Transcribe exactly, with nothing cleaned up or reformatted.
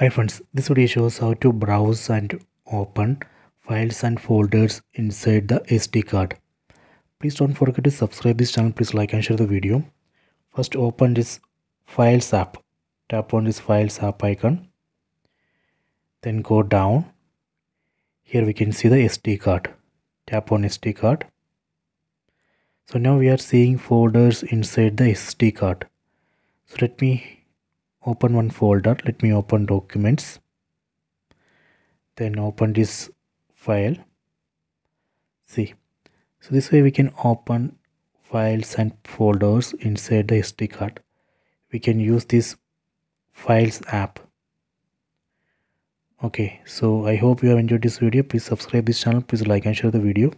Hi friends, this video shows how to browse and open files and folders inside the S D card. Please don't forget to subscribe this channel. Please like and share the video. First, open this Files app. Tap on this Files app icon. Then go down. Here we can see the S D card. Tap on S D card. So now we are seeing folders inside the S D card. So let me open one folder. Let me open documents, then open this file. See, so this way we can open files and folders inside the S D card. We can use this Files app. Okay, so I hope you have enjoyed this video. Please subscribe this channel. Please like and share the video.